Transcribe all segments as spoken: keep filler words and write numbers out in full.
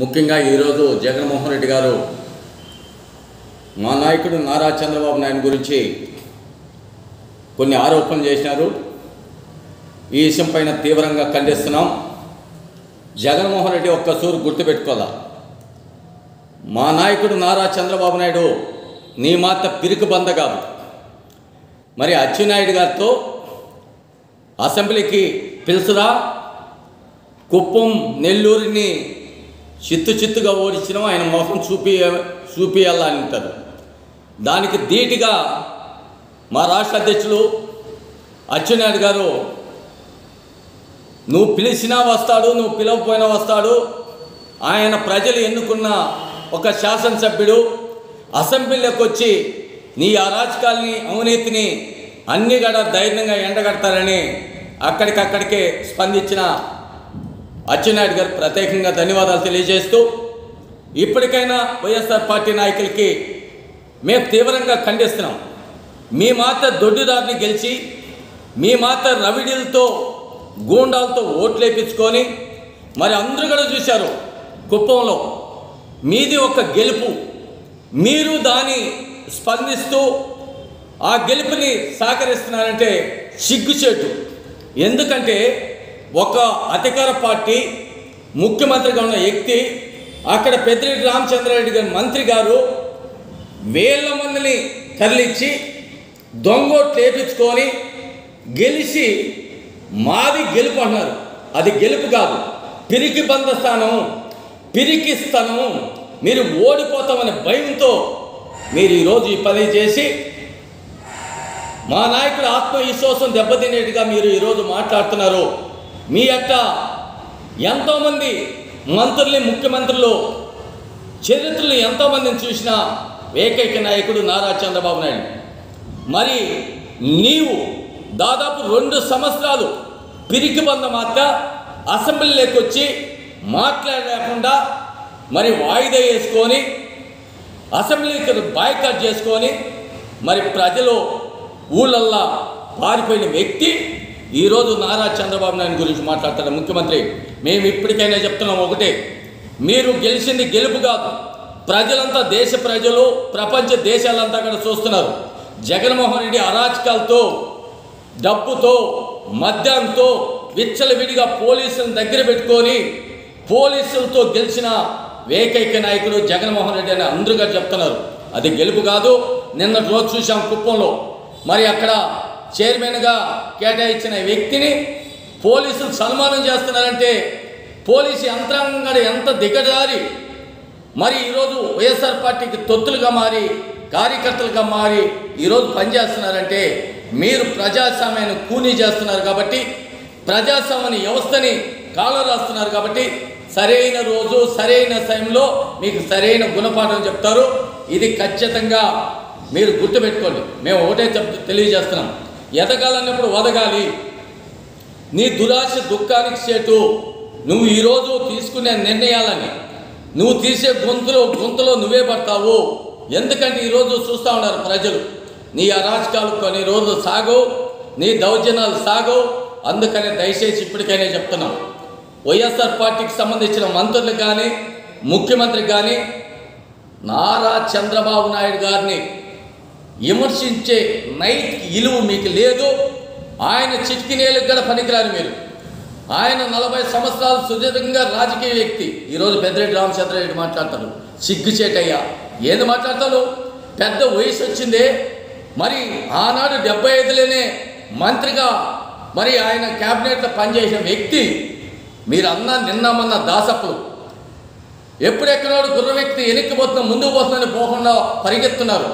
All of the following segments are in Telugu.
ముఖ్యంగా ఈ రోజు జగనమోహన్ రెడ్డి గారు మా నాయకుడు నారా చంద్రబాబు నాయుడు గురించి కొన్ని ఆరోపణలు చేశారు। ఈ విషయంపైన తీవ్రంగా ఖండిస్తున్నాం। జగన్మోహన్ రెడ్డి ఒక్కసూరు గుర్తుపెట్టుకోలా, మా నాయకుడు నారా చంద్రబాబు నాయుడు నీ మాత పిరికి బంద కాదు। మరి అచ్చెన్నాయుడు గారితో అసెంబ్లీకి పిలుచురా, కుప్పం నెల్లూరుని చిత్తు చిత్తుగా ఓడించడం ఆయన మొహం చూపి చూపియాలని అంటారు। దానికి ధీటుగా మా రాష్ట్ర అధ్యక్షులు అచ్చెన్నాయుడు గారు నువ్వు పిలిచినా వస్తాడు, నువ్వు పిలవకపోయినా వస్తాడు, ఆయన ప్రజలు ఎన్నుకున్న ఒక శాసనసభ్యుడు అసెంబ్లీలోకి వచ్చి నీ అరాచకాలని అవినీతిని అన్ని గడ ధైర్యంగా ఎండగడతారని అక్కడికక్కడికే స్పందించిన అచ్చెన్నాయుడు గారు ప్రత్యేకంగా ధన్యవాదాలు తెలియజేస్తూ, ఇప్పటికైనా వైఎస్ఆర్ పార్టీ నాయకులకి మేము తీవ్రంగా ఖండిస్తున్నాం। మీ మాత దొడ్డుదారిని గెలిచి మీ మాత రవిడీలతో గూండాలతో ఓట్లేపించుకొని మరి అందరూ కూడా చూశారు, కుప్పంలో మీది ఒక గెలుపు, మీరు దాన్ని స్పందిస్తూ ఆ గెలుపుని సహకరిస్తున్నారంటే సిగ్గుచేటు। ఎందుకంటే ఒక అధికార పార్టీ ముఖ్యమంత్రిగా ఉన్న వ్యక్తి అక్కడ పెద్దిరెడ్డి రామచంద్రారెడ్డి గారి మంత్రి గారు వేల మందిని తరలించి దొంగోట్లు వేపించుకొని గెలిచి మాది గెలుపు అన్నారు। అది గెలుపు కాదు, పిరికి బంద స్థానం, పిరికి స్థానం, మీరు ఓడిపోతామనే భయంతో మీరు ఈరోజు ఈ పని చేసి మా నాయకుడు ఆత్మవిశ్వాసం దెబ్బతినేట్టుగా మీరు ఈరోజు మాట్లాడుతున్నారు। మీ యొక్క ఎంతోమంది మంత్రుల్ని ముఖ్యమంత్రులు చరిత్రలు ఎంతోమందిని చూసిన ఏకైక నాయకుడు నారా చంద్రబాబు నాయుడు। మరి నీవు దాదాపు రెండు సంవత్సరాలు పిరికి బంద మాత్ర అసెంబ్లీలోకి వచ్చి మాట్లాడలేకుండా మరి వాయిదా వేసుకొని అసెంబ్లీకి బాయ్కాట్ చేసుకొని మరి ప్రజలు ఊళ్ళల్లా పారిపోయిన వ్యక్తి ఈరోజు నారా చంద్రబాబు నాయుడు గురించి మాట్లాడతాడు ముఖ్యమంత్రి। మేము ఇప్పటికైనా చెప్తున్నాం ఒకటే, మీరు గెలిచింది గెలుపు కాదు, ప్రజలంతా దేశ ప్రజలు ప్రపంచ దేశాలంతా కూడా చూస్తున్నారు। జగన్మోహన్ రెడ్డి అరాచకాలతో డబ్బుతో మద్యంతో విచ్చలవిడిగా పోలీసులను దగ్గర పెట్టుకొని పోలీసులతో గెలిచిన ఏకైక నాయకుడు జగన్మోహన్ రెడ్డి అని అందరూ చెప్తున్నారు। అది గెలుపు కాదు। నిన్న రోజు చూసాం కుప్పంలో, మరి అక్కడ చైర్మన్గా కేటాయించిన వ్యక్తిని పోలీసులు సన్మానం చేస్తున్నారంటే పోలీసు యంత్రాంగం ఎంత దిగజారి మరి ఈరోజు వైఎస్ఆర్ పార్టీకి తొత్తులుగా మారి కార్యకర్తలుగా మారి ఈరోజు పనిచేస్తున్నారంటే మీరు ప్రజాస్వామ్యాన్ని కూనీ చేస్తున్నారు కాబట్టి, ప్రజాస్వామ్య వ్యవస్థని కాలు రాస్తున్నారు కాబట్టి సరైన రోజు సరైన సమయంలో మీకు సరైన గుణపాఠం చెప్తారు। ఇది ఖచ్చితంగా మీరు గుర్తుపెట్టుకోండి। మేము ఒకటే చెప్ తెలియజేస్తున్నాం, ఎదగాలన్నప్పుడు వదగాలి, నీ దురాశ దుఃఖానికి చేటు। నువ్వు ఈరోజు తీసుకునే నిర్ణయాలని నువ్వు తీసే గొంతులో గొంతులో నువ్వే పడతావు। ఎందుకంటే ఈరోజు చూస్తూ ఉన్నారు ప్రజలు, నీ అరాచకాలు కొన్ని రోజులు సాగవు, నీ దౌర్జన్యాలు సాగవు। అందుకనే దయచేసి ఇప్పటికైనా చెప్తున్నాం, వైఎస్ఆర్ పార్టీకి సంబంధించిన మంత్రులు కానీ ముఖ్యమంత్రి కానీ నారా చంద్రబాబు నాయుడు గారిని విమర్శించే నైట్ ఇలువ మీకు లేదు। ఆయన చిట్కినేలకు కూడా పనికిరారు మీరు। ఆయన నలభై సంవత్సరాలు సుదీర్ఘంగా రాజకీయ వ్యక్తి। ఈరోజు పెద్దిరెడ్డి రామచంద్రారెడ్డి మాట్లాడతాడు, సిగ్గుచేటయ్యా ఏది మాట్లాడతాడు, పెద్ద వయసు వచ్చిందే। మరి ఆనాడు డెబ్బై ఐదులోనే మంత్రిగా మరి ఆయన క్యాబినెట్లో పనిచేసిన వ్యక్తి మీరు అన్న నిన్నమన్న దాసప్పులు ఎప్పుడెక్కడాడు గుర్ర వ్యక్తి వెనక్కిపోతున్నా ముందుకు పోతుందని పోకుండా పరిగెత్తున్నారు।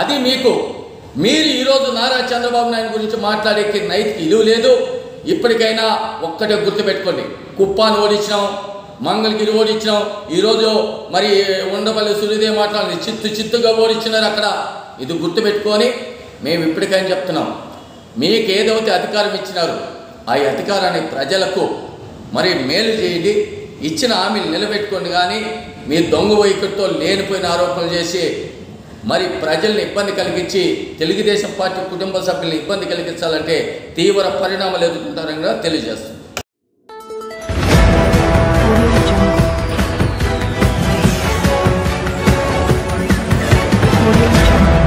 అది మీకు, మీరు ఈరోజు నారా చంద్రబాబు నాయుడు గురించి మాట్లాడేకి నైతికి ఇలువ లేదు। ఇప్పటికైనా ఒక్కటే గుర్తుపెట్టుకోండి, కుప్పాన్ని ఓడించినాం, మంగళగిరి ఓడించినాం, ఈరోజు మరి ఉండపల్లి సూర్యదేవి మాట్లాడి చిత్తు చిత్తుగా ఓడించినారు అక్కడ। ఇది గుర్తుపెట్టుకొని మేము ఇప్పటికైనా చెప్తున్నాం, మీకు ఏదైతే అధికారం ఇచ్చినారు ఆ అధికారాన్ని ప్రజలకు మరి మేలు చేయండి, ఇచ్చిన హామీలు నిలబెట్టుకోండి। కానీ మీ దొంగ వైఖరితో లేనిపోయిన ఆరోపణలు చేసి మరి ప్రజల్ని ఇబ్బంది కలిగించి తెలుగుదేశం పార్టీ కుటుంబ సభ్యులను ఇబ్బంది కలిగించాలంటే తీవ్ర పరిణామాలు ఎదుర్కొంటారని తెలియజేస్తుంది। audio channel।